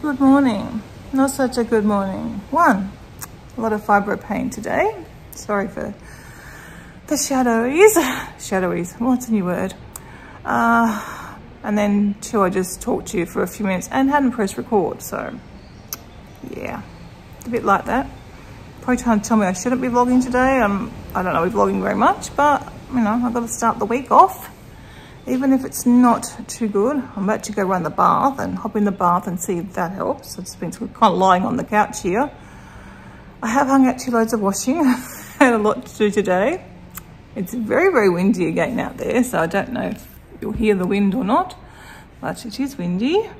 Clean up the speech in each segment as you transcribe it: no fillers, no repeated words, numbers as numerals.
Good morning. Not such a good morning. One, a lot of fibro pain today. Sorry for the shadowies. Shadowies, what's a new word? And then two, I just talked to you for a few minutes and hadn't pressed record. So yeah, a bit like that. Probably trying to tell me I shouldn't be vlogging today. I don't know, we're vlogging very much, but you know, I've got to start the week off. Even if it's not too good, I'm about to go run the bath and hop in the bath and see if that helps. It's been kind of lying on the couch here. I have hung out two loads of washing. Had a lot to do today. It's very, very windy again out there, so I don't know if you'll hear the wind or not, but it is windy.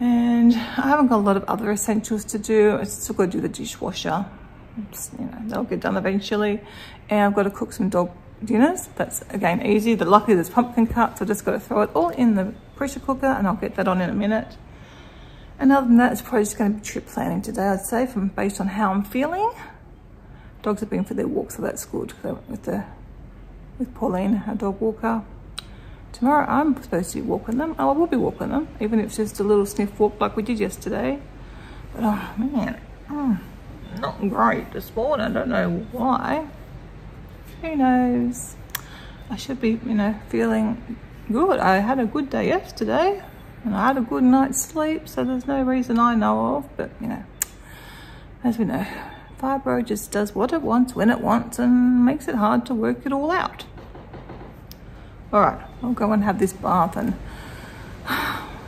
And I haven't got a lot of other essentials to do. I still got to do the dishwasher. Just, you know, they'll get done eventually. And I've got to cook some dog dinners. That's again easy. The luckily there's pumpkin cuts, so I just got to throw it all in the pressure cooker and I'll get that on in a minute. And other than that, it's probably just going to be trip planning today, I'd say, from based on how I'm feeling. Dogs have been for their walk, so that's good. I went with Pauline, our dog walker. Tomorrow I'm supposed to be walking them. Oh, I will be walking them, even if it's just a little sniff walk like we did yesterday. But oh man, not great this morning. I don't know why. Who knows? I should be, you know, feeling good. I had a good day yesterday and I had a good night's sleep, so there's no reason I know of, but you know, as we know, fibro just does what it wants, when it wants, and makes it hard to work it all out. All right, I'll go and have this bath and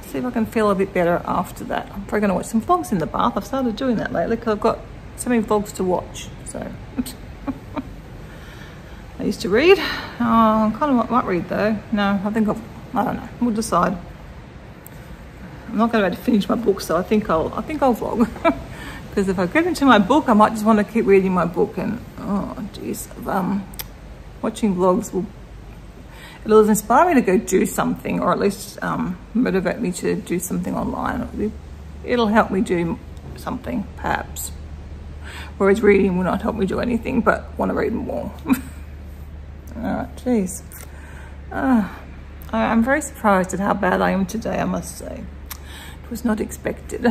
see if I can feel a bit better after that. I'm probably gonna watch some vlogs in the bath. I've started doing that lately because I've got so many vlogs to watch, so. I used to read. I kind of might read though. No, I think I don't know. We'll decide. I'm not going to be able to finish my book, so I think I'll vlog. Because if I get into my book, I might just want to keep reading my book, and oh geez, watching vlogs will, it'll inspire me to go do something, or at least motivate me to do something online. It'll help me do something, perhaps. Whereas reading will not help me do anything, but I want to read more. Alright, geez. I'm very surprised at how bad I am today, I must say. It was not expected.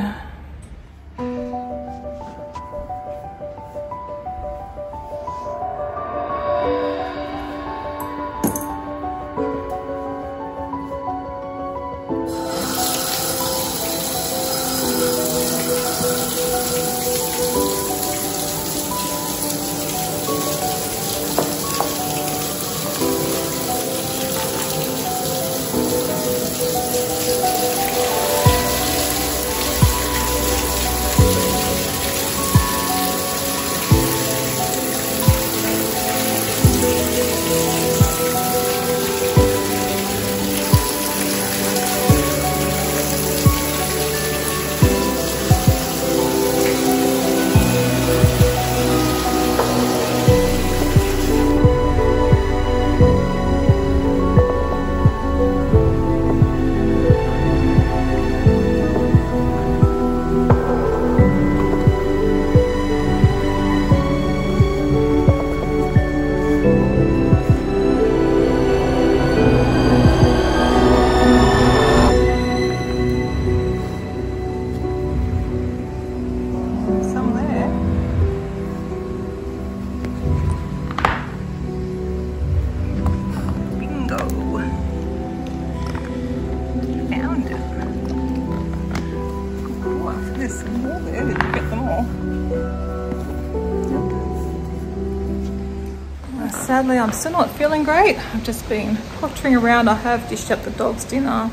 Sadly, I'm still not feeling great. I've just been pottering around. I have dished up the dog's dinner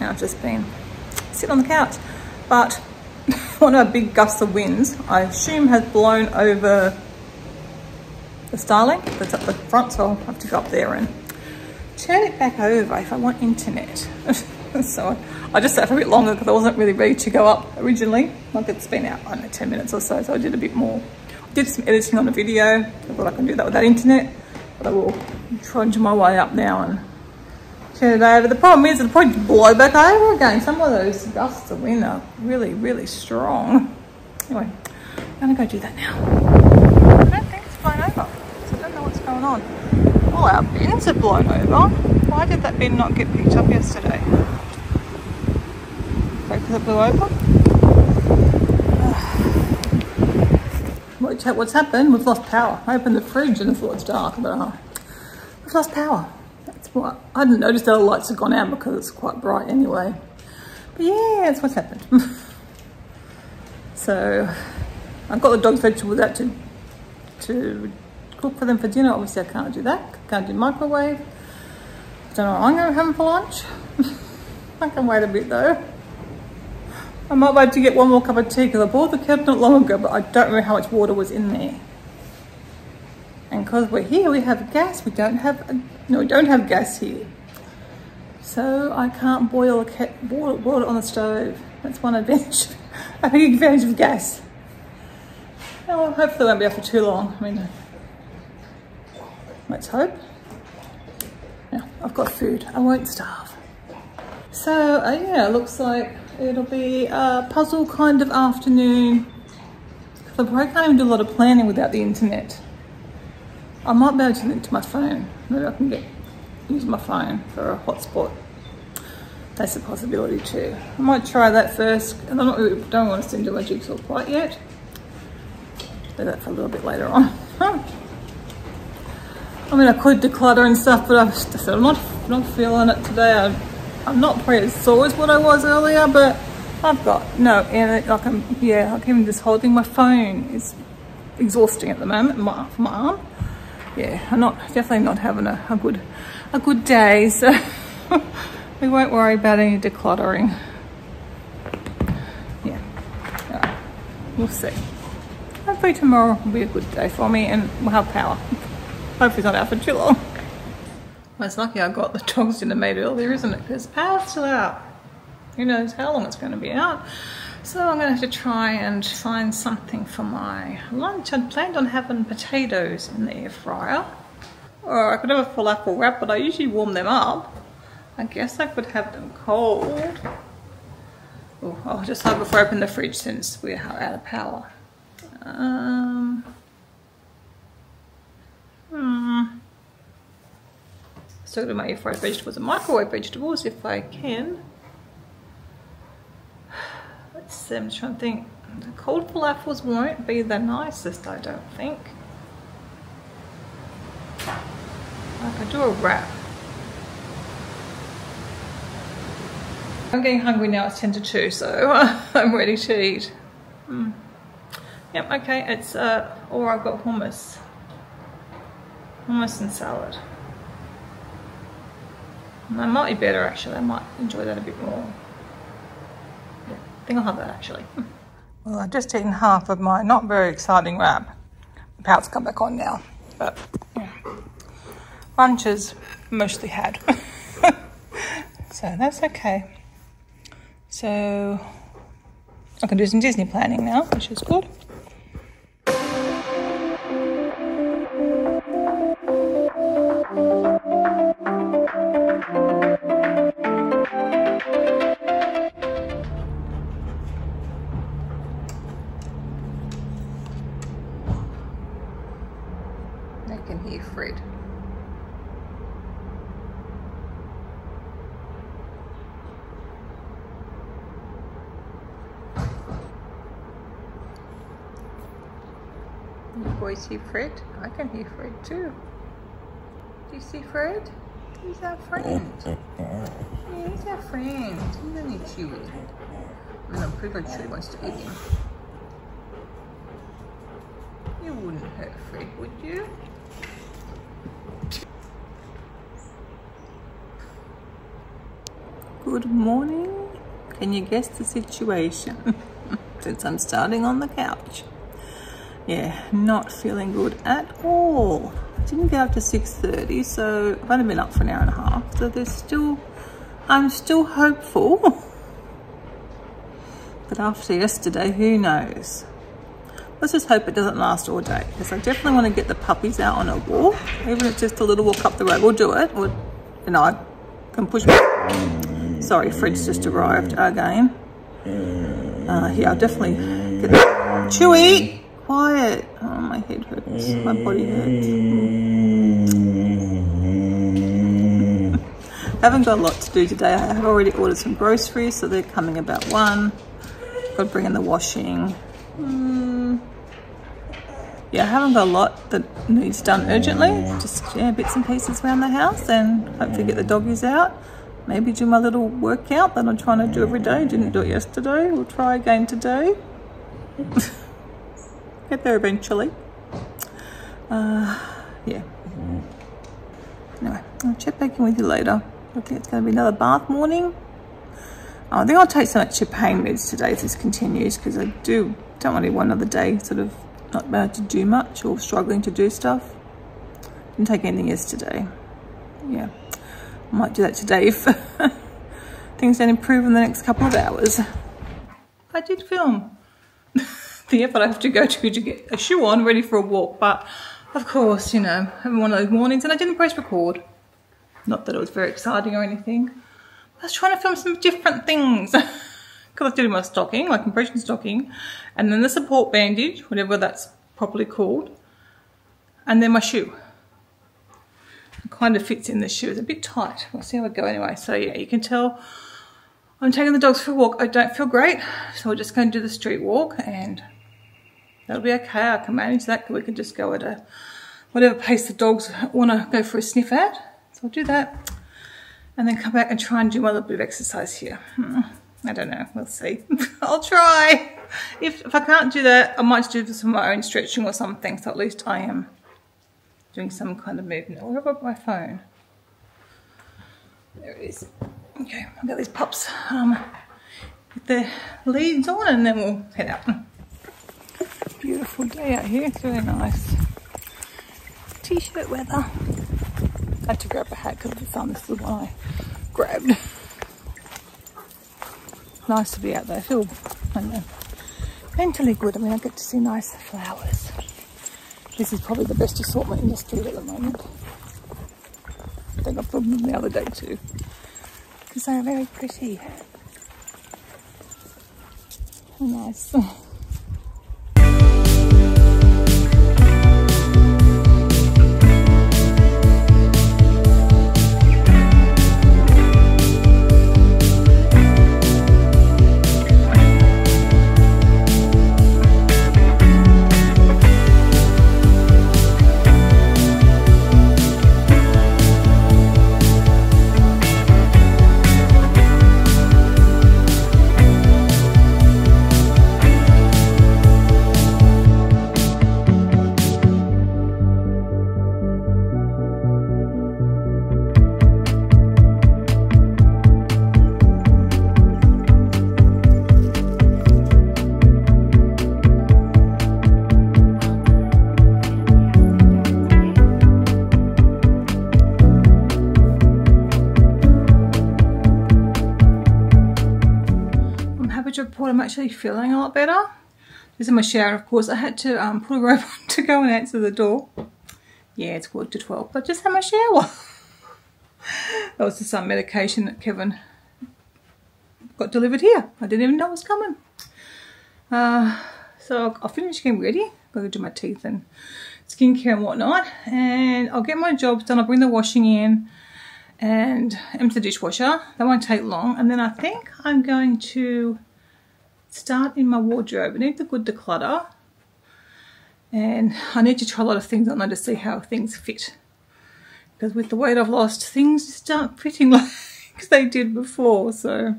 and I've just been sitting on the couch. But one of our big gusts of winds, I assume, has blown over the Starlink that's up the front, so I'll have to go up there and turn it back over if I want internet. So I just sat for a bit longer because I wasn't really ready to go up originally. Like it's been out, I don't know, 10 minutes or so, so I did a bit more. Did some editing on a video. I thought I can do that without internet. But I will trudge my way up now and turn it over. The problem is it'll probably blow back over again. Some of those gusts of wind are really, really strong. Anyway, I'm gonna go do that now. I don't think it's blown over, so I don't know what's going on. All our bins are blown over. Why did that bin not get picked up yesterday? Because it blew over. What's happened? We've lost power. I opened the fridge and I thought it's dark, but we've lost power. That's what I hadn't noticed. That the lights have gone out because it's quite bright anyway. But yeah, that's what's happened. So I've got the dog's vegetables out to cook for them for dinner. Obviously, I can't do that. Can't do microwave. I don't know what I'm going to have for lunch. I can wait a bit though. I might wait to get one more cup of tea because I bought the cup not long ago, but I don't remember how much water was in there. And because we're here, we have gas. We don't have we don't have gas here, so I can't boil a water on the stove. That's one advantage. A big advantage of gas. Well, hopefully, it won't be up for too long. I mean, let's hope. Yeah, I've got food. I won't starve. So yeah, it looks like it'll be a puzzle kind of afternoon. I probably can't even do a lot of planning without the internet. I might be able to link to my phone. Maybe I can use my phone for a hotspot. That's a possibility too. I might try that first. And I don't want to send to my jigsaw quite yet. Do that for a little bit later on. I mean, I could declutter and stuff, but I'm not feeling it today. I'm not probably as sore as what I was earlier, but I've got no, and like like even just holding my phone is exhausting at the moment. My arm, yeah, I'm not definitely not having a good day, so we won't worry about any decluttering. Yeah, right. We'll see. Hopefully tomorrow will be a good day for me, and we'll have power. Hopefully it's not out for too long. Well, it's lucky I got the dog's dinner made earlier, isn't it? Because power's still out. Who knows how long it's going to be out. So I'm going to have to try and find something for my lunch. I'd planned on having potatoes in the air fryer. Or I could have a falafel wrap, but I usually warm them up. I guess I could have them cold. Oh, I'll just have before I open the fridge since we're out of power. So do my air fried vegetables and microwave vegetables if I can. Let's see, I'm trying to think. The cold falafels won't be the nicest, I don't think. I could do a wrap. I'm getting hungry now, it's 10 to 2, so I'm ready to eat. Yep, okay, it's, or I've got hummus. Hummus and salad. That might be better actually, I might enjoy that a bit more. Yeah, I think I'll have that actually. Well, I've just eaten half of my not very exciting wrap. The power's come back on now, but yeah. Lunch is mostly had. So that's okay. So I can do some Disney planning now, which is good. See Fred? I can hear Fred too. Do you see Fred? He's our friend. Yeah, he's our friend. He's only Chewy. I'm pretty much sure he wants to eat him. You wouldn't hurt Fred, would you? Good morning. Can you guess the situation? Since I'm starting on the couch. Yeah, not feeling good at all. I didn't get up to 6:30, so I've only been up for an hour and a half. So there's still, I'm still hopeful. But after yesterday, who knows? Let's just hope it doesn't last all day because I definitely want to get the puppies out on a walk. Even if it's just a little walk up the road, we'll do it. Or, you know, Come push me. Sorry, Fred's just arrived again. Yeah, I'll definitely get that. Chewy! Quiet! Oh, my head hurts. My body hurts. Haven't got a lot to do today. I have already ordered some groceries, so they're coming about 1. Got to bring in the washing. Yeah, I haven't got a lot that needs done urgently. Just bits and pieces around the house and hopefully get the doggies out. Maybe do my little workout that I'm trying to do every day. Didn't do it yesterday. We'll try again today. Get there eventually. Yeah. Anyway, I'll check back in with you later. I think it's going to be another bath morning. Oh, I think I'll take some extra pain meds today if this continues, because I don't want to be one other day sort of not bad to do much or struggling to do stuff. Didn't take anything yesterday. Yeah. I might do that today if things don't improve in the next couple of hours. I did film the effort I have to go to get a shoe on ready for a walk, but of course, you know, having one of those mornings, and I didn't press record. Not that it was very exciting or anything. I was trying to film some different things because I was doing my stocking, my compression stocking, and then the support bandage, whatever that's properly called, and then my shoe. Kind of fits in the shoe. It's a bit tight. We'll see how it go anyway. So yeah, you can tell I'm taking the dogs for a walk. I don't feel great, so we're just going to do the street walk, and that'll be okay. I can manage that. We can just go at a whatever pace the dogs want to go for a sniff at. So I'll do that, and then come back and try and do my little bit of exercise here. I don't know. We'll see. I'll try. If I can't do that, I might do some of my own stretching or something. So at least I am doing some kind of movement. Where have I got my phone? There it is. Okay, I've got these pups. Get their leads on and then we'll head out. Beautiful day out here, it's really nice. T-shirt weather. I had to grab a hat because of the sun. This is the one I grabbed. Nice to be out there. I feel, I don't know, mentally good. I mean, I get to see nice flowers. This is probably the best assortment in the street at the moment. I think I filmed them the other day too, because they are very pretty. How nice. I'm actually feeling a lot better. This is my shower, of course. I had to put a robe on to go and answer the door. Yeah, it's 11:45, but I just had my shower. That was just some medication that Kevin got delivered here. I didn't even know it was coming. So I'll finish getting ready. I'll go do my teeth and skincare and whatnot, and I'll get my jobs done. I'll bring the washing in and empty the dishwasher. That won't take long, and then I think I'm going to start in my wardrobe. I need to declutter, and I need to try a lot of things on there to see how things fit, because with the weight I've lost, things just aren't fitting like they did before, so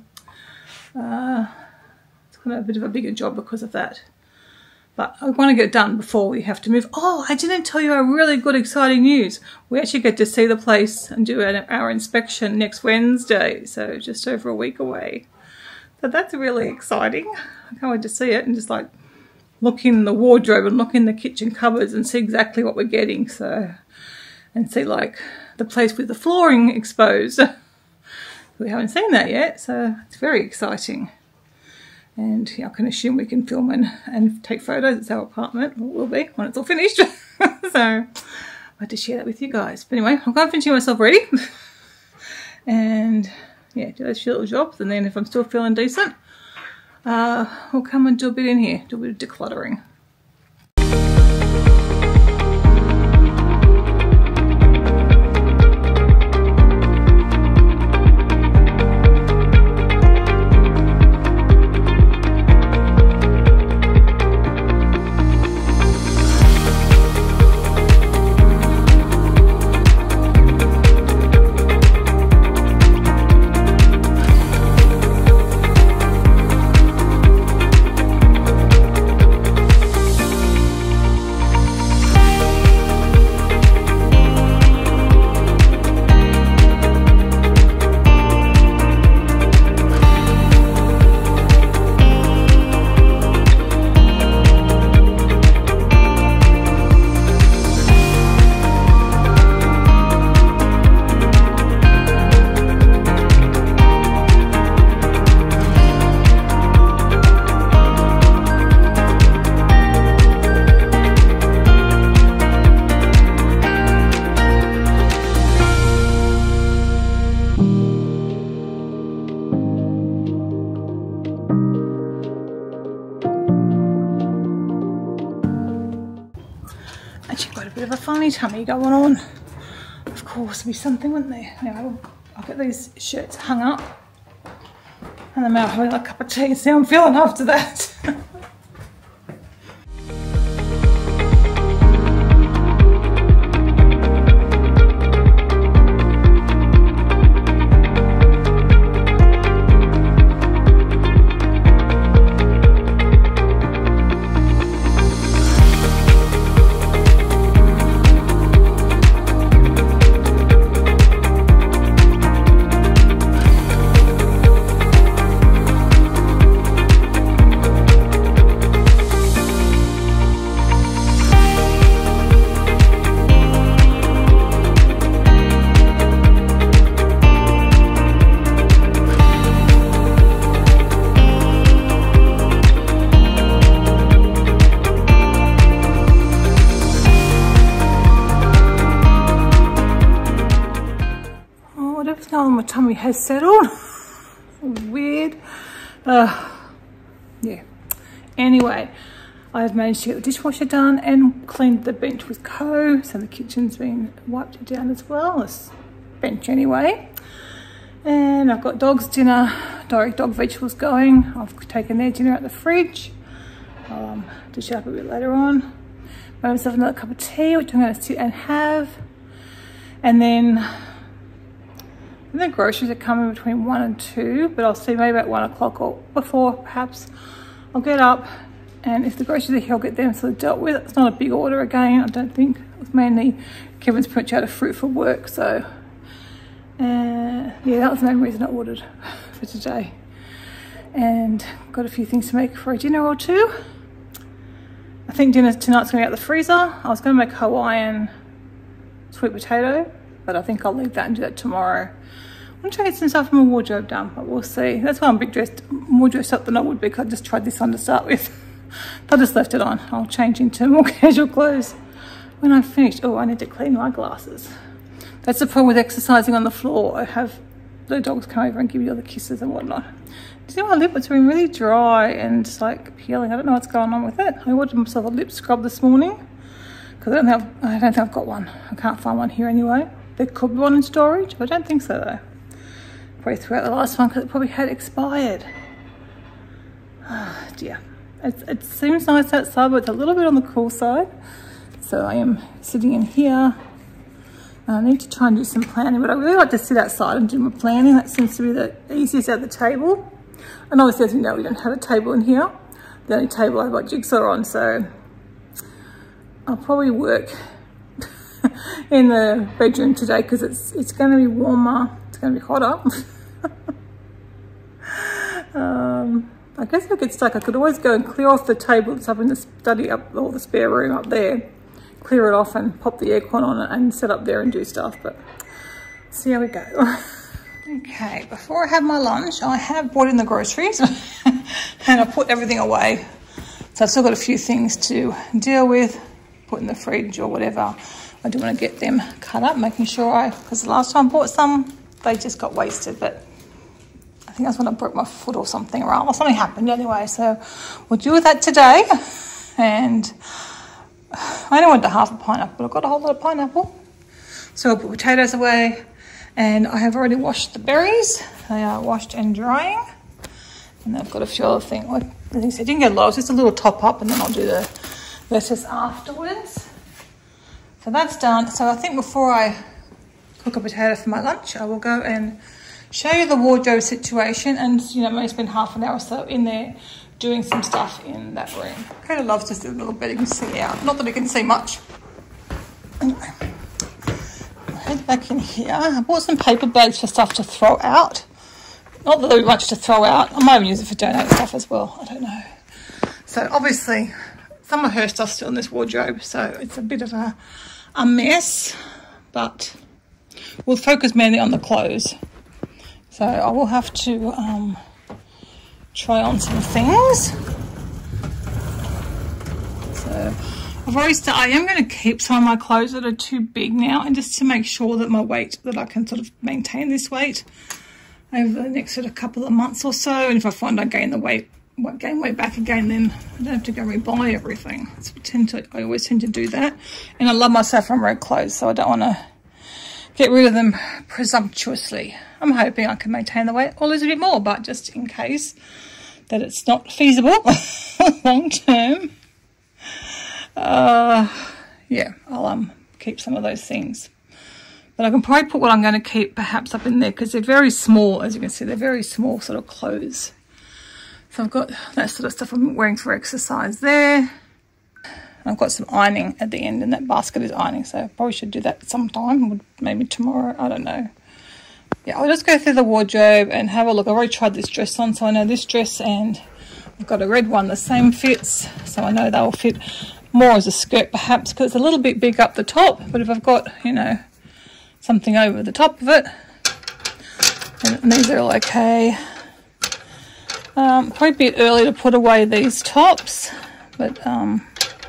it's kind of a bit of a bigger job because of that, but I want to get it done before we have to move. Oh, I didn't tell you a really good exciting news. We actually get to see the place and do our inspection next Wednesday, so just over a week away. So that's really exciting. I can't wait to see it and just like look in the wardrobe and look in the kitchen cupboards and see exactly what we're getting. So, and see like the place with the flooring exposed. We haven't seen that yet, so it's very exciting. And yeah, I can assume we can film and take photos. It's our apartment, or it will be when it's all finished. So I had to share that with you guys. But anyway, I'm kind of finishing myself already. and yeah, do those few little jobs, and then if I'm still feeling decent, we'll come and do a bit in here, do a bit of decluttering. Tummy going on. Of course, there'd be something, wouldn't there? Now, I'll get these shirts hung up and then I'll have a cup of tea and see how I'm feeling after that. Tummy has settled. Weird. Yeah. Anyway, I've managed to get the dishwasher done and cleaned the bench with Co. So the kitchen's been wiped down as well. This bench anyway. And I've got dog's dinner, direct dog vegetables going. I've taken their dinner out the fridge. I'll dish it up a bit later on. Made myself another cup of tea, which I'm going to sit and have. And then the groceries are coming between 1 and 2, but I'll see maybe at 1 o'clock or before, perhaps. I'll get up, and if the groceries are here, I'll get them sort of dealt with. It's not a big order again, I don't think. It's mainly Kevin's pretty much out of fruit for work, so yeah, that was the main reason I ordered for today. And got a few things to make for a dinner or two. I think dinner tonight's going to be out the freezer. I was going to make Hawaiian sweet potato, but I think I'll leave that and do that tomorrow. I'm going to try and get some stuff from my wardrobe done, but we'll see. That's why I'm a bit more dressed up than I would be, because I just tried this on to start with. I just left it on. I'll change into more casual clothes when I finish. Oh, I need to clean my glasses. That's the problem with exercising on the floor. I have the dogs come over and give you all the kisses and whatnot. Do you see my lip? It's been really dry and just like peeling. I don't know what's going on with it. I ordered myself a lip scrub this morning because I don't think I've got one. I can't find one here anyway. There could be one in storage, but I don't think so though. Probably threw out the last one because it probably had expired. Oh dear. It seems nice outside, but it's a little bit on the cool side. So I am sitting in here. I need to try and do some planning, but I really like to sit outside and do my planning. That seems to be the easiest at the table. And obviously, as you know, we don't have a table in here. The only table I've got jigsaw on, so I'll probably work in the bedroom today because it's going to be warmer, it's going to be hotter. I guess if I get stuck, I could always go and clear off the table that's up in the study, up all the spare room up there, clear it off and pop the aircon on it and set up there and do stuff, but see how we go. Okay, before I have my lunch, I have bought in the groceries and I put everything away, so I've still got a few things to deal with, put in the fridge or whatever. I do want to get them cut up, making sure because the last time I bought some they just got wasted. But I think that's when I broke my foot or something, right? Well, something happened anyway, so we'll deal with that today. And I only wanted half a pineapple, I got a whole lot of pineapple. So I'll put potatoes away, and I have already washed the berries. They are washed and drying. And I've got a few other things. Like I said, you can get low, it's just a little top up, and then I'll do the lettuce afterwards. So that's done. So I think before I cook a potato for my lunch, I will go and show you the wardrobe situation, and you know, maybe spend half an hour or so in there doing some stuff in that room. Kind of loves just a little bit, you can see out. Not that we can see much. Anyway. Head back in here. I bought some paper bags for stuff to throw out. Not that there'll be much to throw out. I might even use it for donate stuff as well. I don't know. So obviously, some of her stuff's still in this wardrobe, so it's a bit of a mess. But we'll focus mainly on the clothes. So I will have to try on some things. So. I am going to keep some of my clothes that are too big now, and just to make sure that my weight, that I can sort of maintain this weight over the next sort of couple of months or so. And if I find I gain weight back again, then I don't have to go rebuy everything. I always tend to do that. And I love my saffron red clothes, so I don't want to get rid of them presumptuously. I'm hoping I can maintain the weight or lose a bit more, but just in case that it's not feasible long term. Yeah, I'll keep some of those things, but I can probably put what I'm going to keep perhaps up in there, because they're very small, as you can see. They're very small sort of clothes. So I've got that sort of stuff I'm wearing for exercise there. I've got some ironing at the end, and that basket is ironing, so I probably should do that sometime, maybe tomorrow, I don't know. Yeah, I'll just go through the wardrobe and have a look. I've already tried this dress on, so I know this dress, and I've got a red one, the same fits, so I know they'll fit more as a skirt perhaps, because it's a little bit big up the top. But if I've got, you know, something over the top of it, and these are all okay. Probably a bit early to put away these tops, but and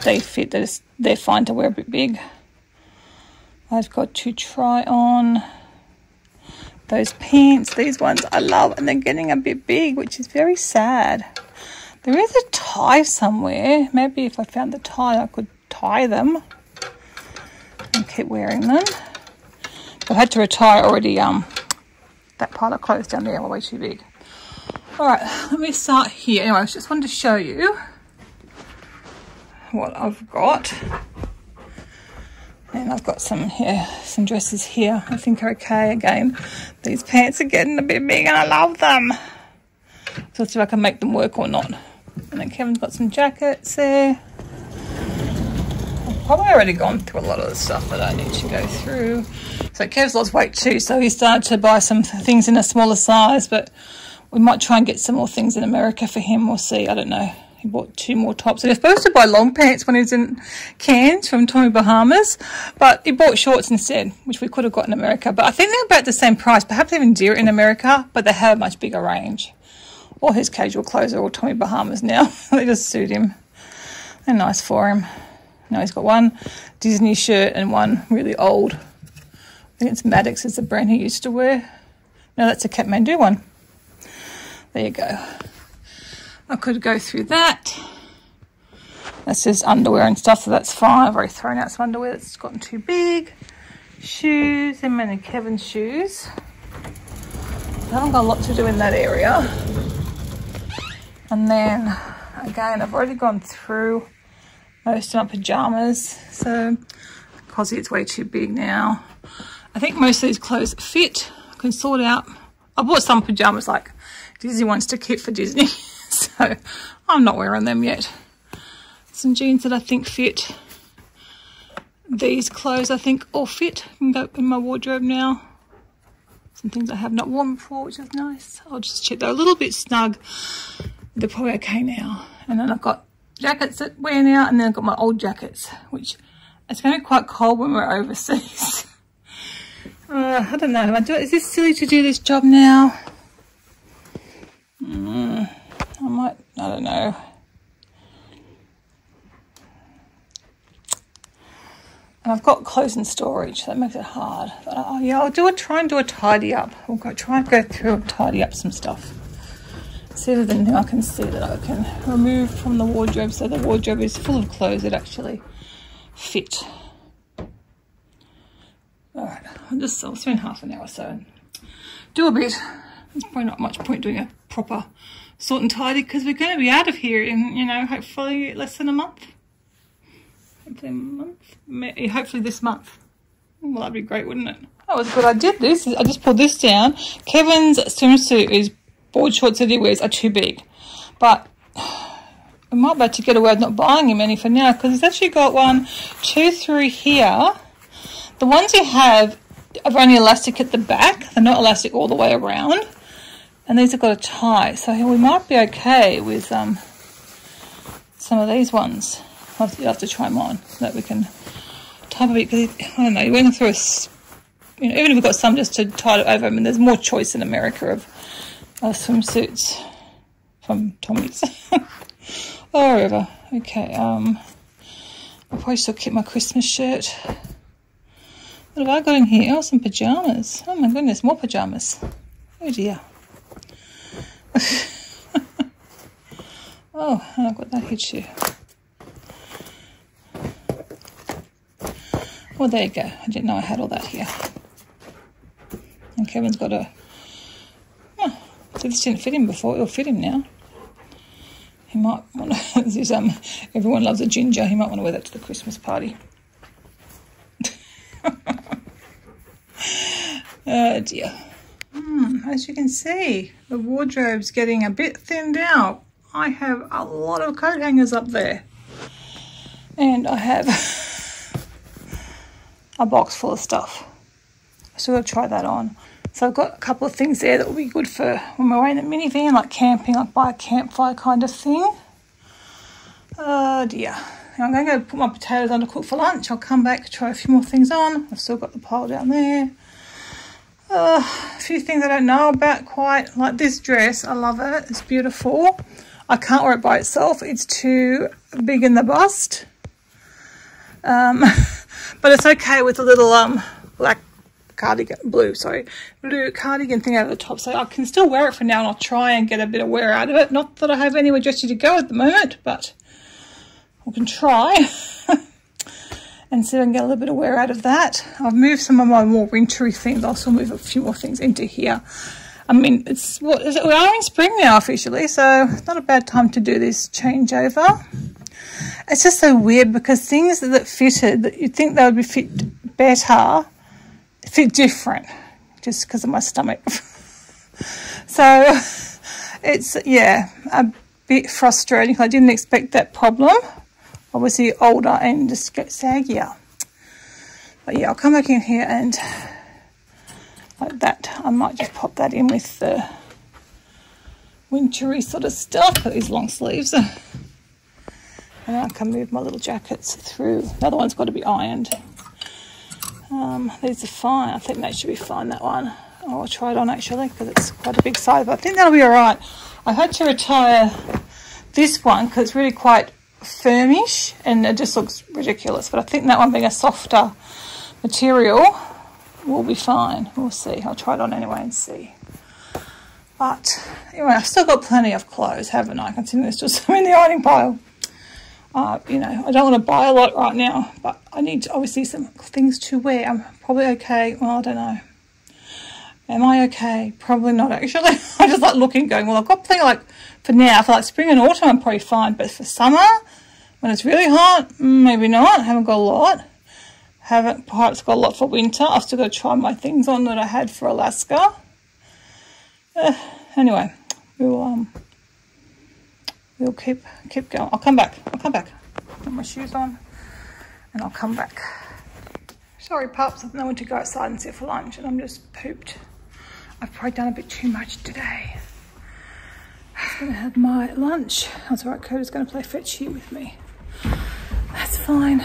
they fit, they're fine to wear a bit big. I've got to try on those pants. These ones I love, and they're getting a bit big, which is very sad. There is a tie somewhere. Maybe if I found the tie, I could tie them and keep wearing them. But I had to retire already. That pile of clothes down there were way too big. All right, let me start here. Anyway, I just wanted to show you what I've got. And I've got some here, some dresses here. I think are okay again. These pants are getting a bit big, and I love them. So let's see if I can make them work or not. And then Kevin's got some jackets there. I've probably already gone through a lot of the stuff that I need to go through. So Kev's lost weight too, so he started to buy some things in a smaller size, but we might try and get some more things in America for him. We'll see, I don't know. He bought 2 more tops. He was supposed to buy long pants when he was in Cairns from Tommy Bahamas, but he bought shorts instead, which we could have got in America. But I think they're about the same price, perhaps even dearer in America, but they have a much bigger range. All his casual clothes are all Tommy Bahamas now. They just suit him. They're nice for him. Now he's got one Disney shirt and one really old. I think it's Maddox is the brand he used to wear. No, that's a Kathmandu one. There you go. I could go through that. That's just underwear and stuff, so that's fine. I've already thrown out some underwear that's gotten too big. Shoes, and many Kevin's shoes. I haven't got a lot to do in that area. And then, again, I've already gone through most of my pyjamas. So, cosy, it's way too big now. I think most of these clothes fit. I can sort out. I bought some pyjamas, like Disney ones to keep for Disney. So, I'm not wearing them yet. Some jeans that I think fit. These clothes, I think, all fit. I can go in my wardrobe now. Some things I have not worn before, which is nice. I'll just check. They're a little bit snug. They're probably okay now. And then I've got jackets that wear now, and then I've got my old jackets, which it's going to be quite cold when we're overseas. I don't know. Is this silly to do this job now? I don't know. And I've got clothes in storage, so that makes it hard. But yeah, I'll try and do a tidy up. We'll go try and go through and tidy up some stuff. See if then I can see that I can remove from the wardrobe, so the wardrobe is full of clothes that actually fit. Alright, I'll spend half an hour or so and do a bit. There's probably not much point doing a proper sort and tidy because we're going to be out of here in, you know, hopefully less than a month. Hopefully this month. Well, that'd be great, wouldn't it? That was good. I did this. I just pulled this down. Kevin's swimsuit is board shorts that he wears are too big, but I might be able to get away with not buying him any for now because he's actually got 1, 2, 3 here. The ones you have are only elastic at the back. They're not elastic all the way around, and these have got a tie, so we might be okay with some of these ones. I'll have to try them on so that we can type a bit, because I don't know, you're going through a, you know, even if we've got some just to tie it over. I mean, there's more choice in America of swimsuits from Tommy's or whatever. Okay, I'll probably still keep my Christmas shirt. What have I got in here? Oh, some pajamas. Oh my goodness, more pajamas. Oh dear. Oh, and I've got that here too. Well, there you go. I didn't know I had all that here. And Kevin's got a... Oh, so this didn't fit him before. It'll fit him now. He might want to... This is, everyone loves a ginger. He might want to wear that to the Christmas party. Oh, dear. As you can see, the wardrobe's getting a bit thinned out. I have a lot of coat hangers up there. And I have... a box full of stuff, so we'll try that on. So I've got a couple of things there that will be good for when we're in a minivan, like camping, like by a campfire kind of thing. Oh dear. Now I'm going to go put my potatoes on to cook for lunch. I'll come back, try a few more things on. I've still got the pile down there. A few things I don't know about quite, like this dress. I love it, it's beautiful. I can't wear it by itself, it's too big in the bust. But it's okay with a little black cardigan, blue cardigan thing over the top, so I can still wear it for now, and I'll try and get a bit of wear out of it. Not that I have anywhere dressy to go at the moment, but I can try and see if I can get a little bit of wear out of that. I've moved some of my more wintry things. I'll still move a few more things into here. I mean, it's what is it? We are in spring now officially, so it's not a bad time to do this changeover. It's just so weird because things that fitted that you'd think they would be fit better fit different just because of my stomach. So it's, yeah, a bit frustrating. I didn't expect that problem. Obviously older and just get saggier. But yeah, I'll come back in here and like that. I might just pop that in with the wintry sort of stuff, these long sleeves. And I can move my little jackets through. The other one's got to be ironed. These are fine. I think that should be fine, that one. I'll try it on actually because it's quite a big size, but I think that'll be all right. I had to retire this one because it's really quite firmish and it just looks ridiculous. But I think that one being a softer material will be fine. We'll see. I'll try it on anyway and see. But anyway, I've still got plenty of clothes, haven't I? Considering there's just some in the ironing pile. You know, I don't want to buy a lot right now, but I need obviously some things to wear. I'm probably okay. Well, I don't know. Am I okay? Probably not, actually. I just like looking, going, well, I've got plenty, like, for now. For, like, spring and autumn, I'm probably fine. But for summer, when it's really hot, maybe not. I haven't got a lot. Haven't perhaps got a lot for winter. I've still got to try my things on that I had for Alaska. Anyway, we'll... We'll keep going. I'll come back. Put my shoes on and I'll come back. Sorry, pups, I didn't want to go outside and sit for lunch and I'm just pooped. I've probably done a bit too much today. I'm gonna have my lunch. That's all right, Coda's gonna play fetch here with me. That's fine.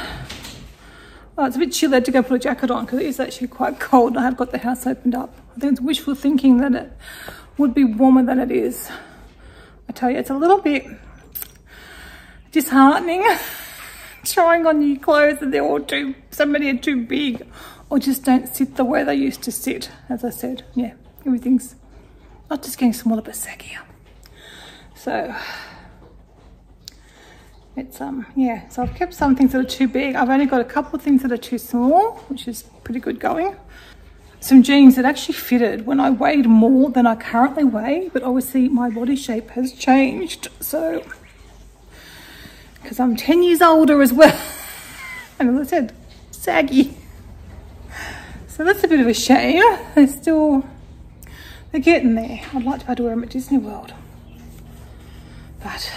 Well, it's a bit chilly. I had to go put a jacket on because it is actually quite cold and I have got the house opened up. I think it's wishful thinking that it would be warmer than it is. I tell you, it's a little bit disheartening trying on new clothes and they're all too, so many are too big, or just don't sit the way they used to sit. As I said, yeah, everything's not just getting smaller but saggier. So it's yeah, so I've kept some things that are too big. I've only got a couple of things that are too small, which is pretty good going. Some jeans that actually fitted when I weighed more than I currently weigh, but obviously my body shape has changed, so because I'm 10 years older as well, and as I said, saggy. So that's a bit of a shame. They're getting there. I'd like to be able to wear them at Disney World, but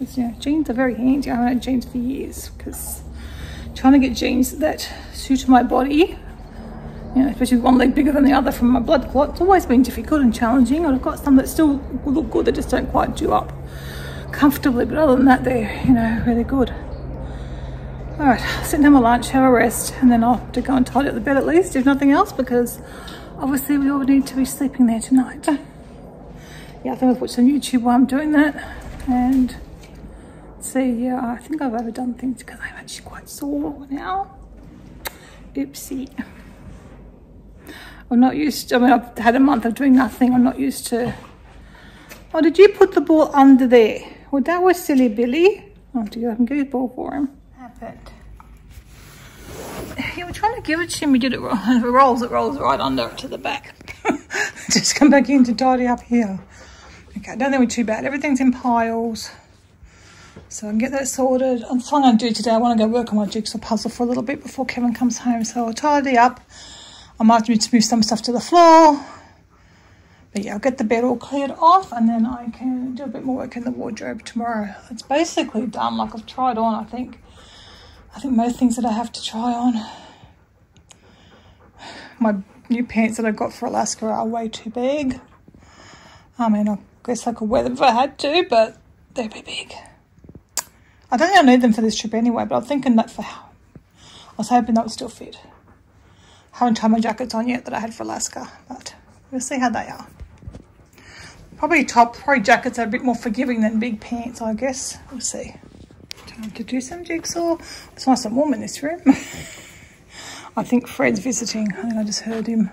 you know, jeans are very handy. I haven't had jeans for years, because trying to get jeans that suit my body, you know, especially one leg bigger than the other from my blood clot, it's always been difficult and challenging. I've got some that still look good, that just don't quite do up comfortably, but other than that, they're, you know, really good. All right, I'll sit and have my lunch, have a rest, and then I'll have to go and tidy up the bed at least, if nothing else, because obviously we all need to be sleeping there tonight. Yeah, I think I've watched some YouTube while I'm doing that, and see, yeah, I think I've overdone things because I'm actually quite sore now. Oopsie. I'm not used to, I mean, I've had a month of doing nothing. I'm not used to. Oh, did you put the ball under there? Well, that was silly, Billy. I'll have to go up and get his ball for him. Happened. Yeah, we're trying to give it to him. We did it wrong. If it rolls right under it to the back. Just come back in to tidy up here. Okay, I don't think we're too bad. Everything's in piles. So I can get that sorted. That's what I'm going to do today. I want to go work on my jigsaw puzzle for a little bit before Kevin comes home. So I'll tidy up. I might need to move some stuff to the floor. But yeah, I'll get the bed all cleared off, and then I can do a bit more work in the wardrobe tomorrow. It's basically done. Like, I've tried on, I think most things that I have to try on. My new pants that I got for Alaska are way too big. I mean, I guess I could wear them if I had to, but they'd be big. I don't think I need them for this trip anyway, but I'm thinking that for how. I was hoping that would still fit. I haven't tried my jackets on yet that I had for Alaska, but we'll see how they are. Probably jackets are a bit more forgiving than big pants, I guess. We'll see. Time to do some jigsaw. It's nice and warm in this room. I think Fred's visiting. I think I just heard him.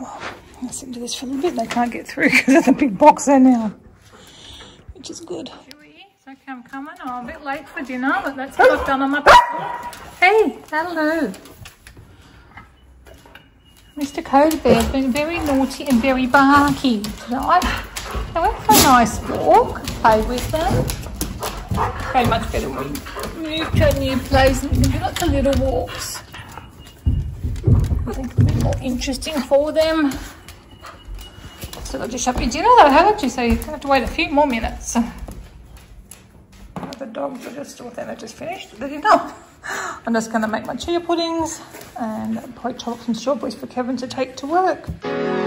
Oh, I'll sit into this for a little bit. They can't get through because there's a big box there now, which is good. Okay, I'm coming. Oh, I'm a bit late for dinner, but that's what I've done on my puzzle. Hey, hello. Mr. Code Bear's been very naughty and very barky tonight. They went for a nice walk, play with them. Very much better when we move to a new place and we can do lots of little walks. I think it'll be more interesting for them. So they'll just have your dinner though, haven't you? So you have to wait a few more minutes. The dogs are just, well, they've just finished the dinner. I'm just going to make my chia puddings and probably chop some strawberries for Kevin to take to work.